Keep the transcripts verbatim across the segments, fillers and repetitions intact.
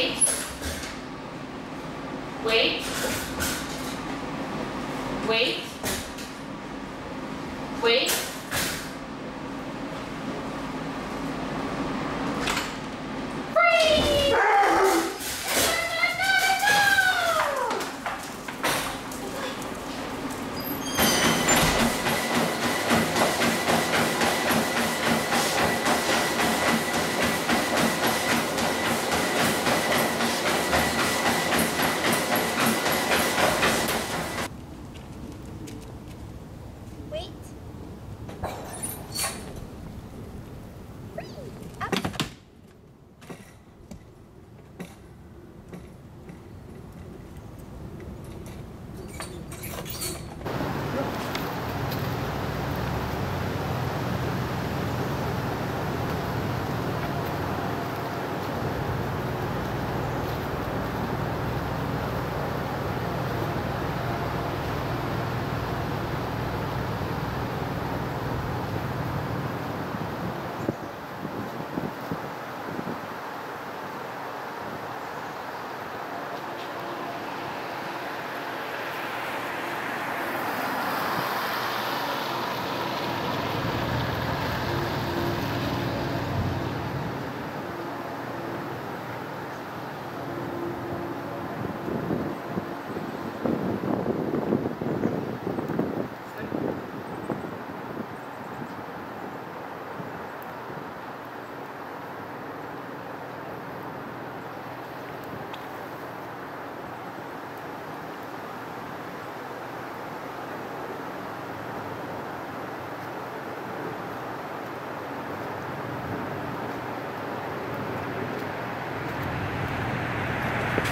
wait, wait, wait, wait, freeze! No, no, no, no! Wait.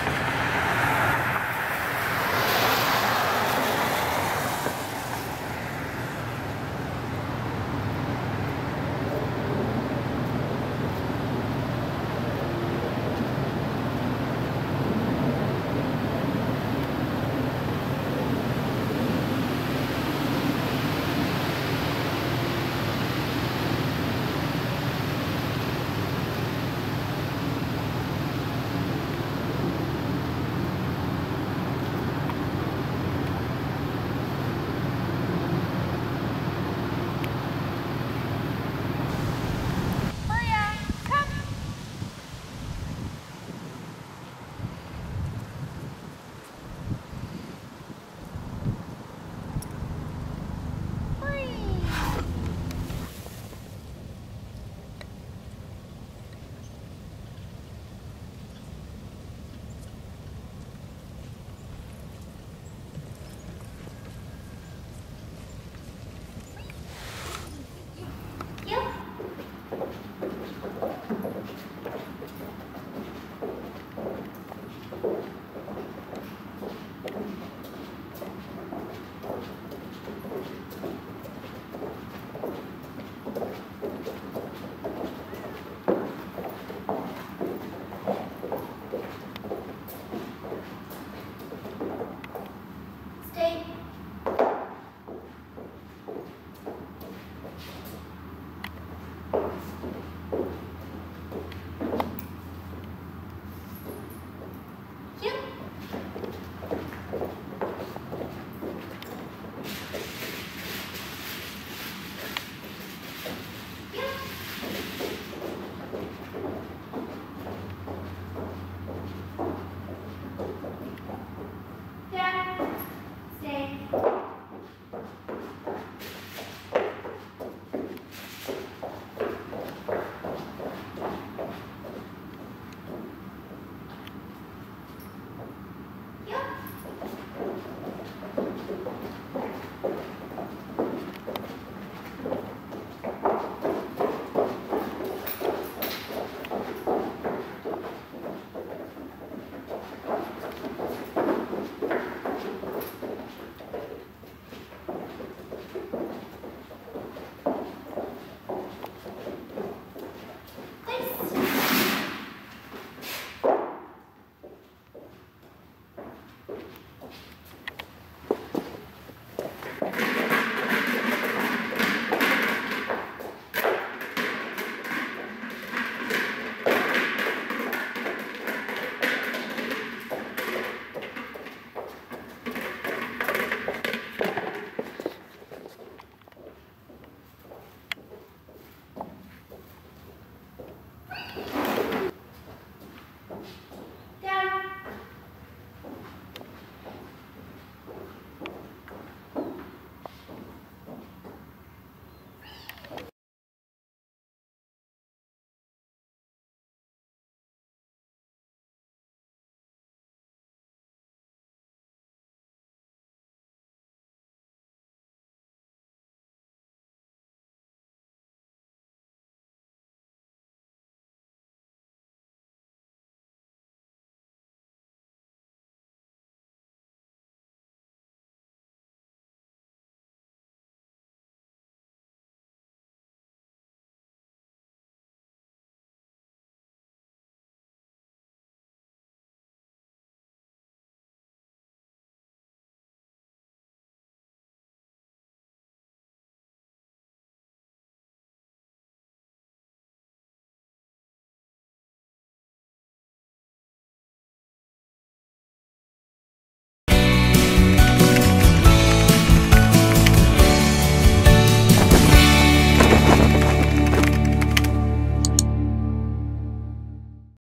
You